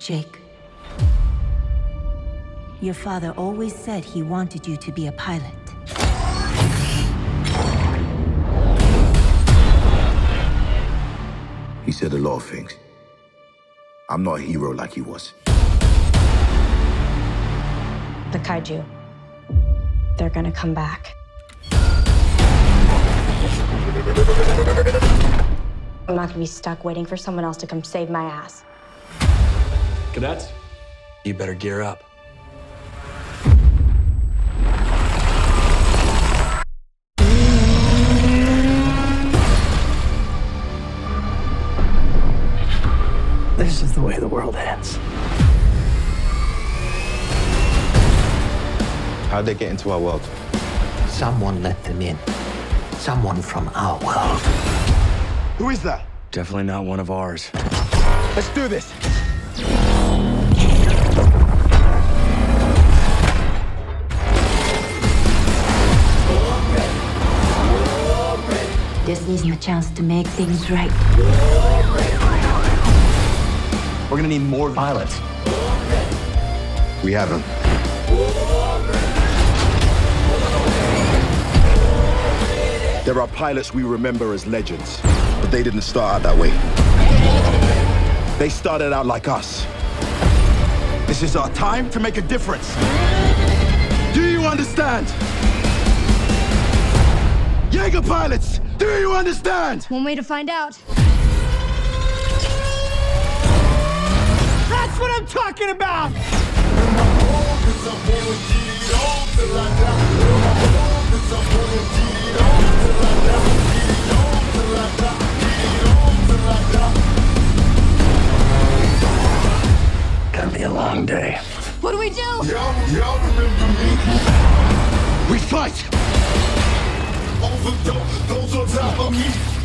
Jake, your father always said he wanted you to be a pilot. He said a lot of things. I'm not a hero like he was. The Kaiju, they're gonna come back. I'm not gonna be stuck waiting for someone else to come save my ass. Cadets, you better gear up. This is the way the world ends. How'd they get into our world? Someone let them in. Someone from our world. Who is that? Definitely not one of ours. Let's do this. This is your chance to make things right. We're gonna need more pilots. We have them. There are pilots we remember as legends, but they didn't start out that way. They started out like us. This is our time to make a difference. Do you understand? Jaeger pilots, do you understand? One way to find out. That's what I'm talking about! Gonna be a long day. What do we do? We fight! Over those on top of me.